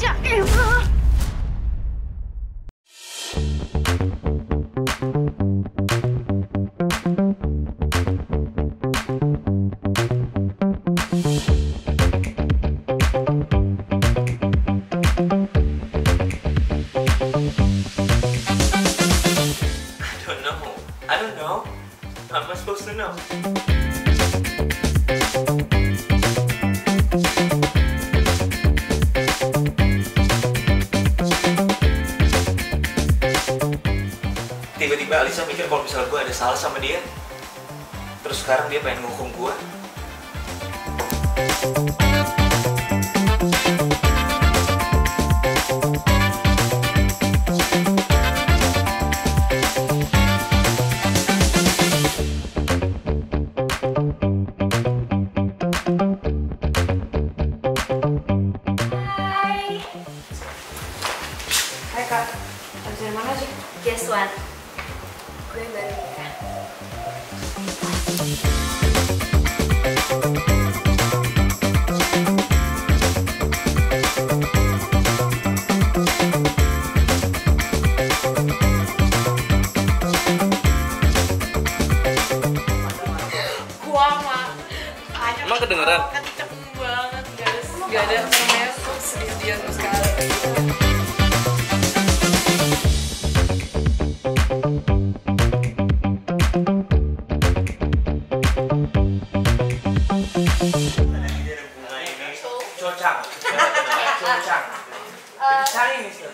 嫁给我。I don't know. How am I supposed to know? Tiba-tiba Alisa mikir kalau misalnya gue ada salah sama dia, terus sekarang dia pengen menghukum gue. Hai Kak, habis dari mana sih? Guess what? Gue baru nikah. Wah, Mak. Emang kedengeran? Kenceng banget, guys. Gak ada termasuk sedih-sedihan sekali. Cho Chang. Cho Chang.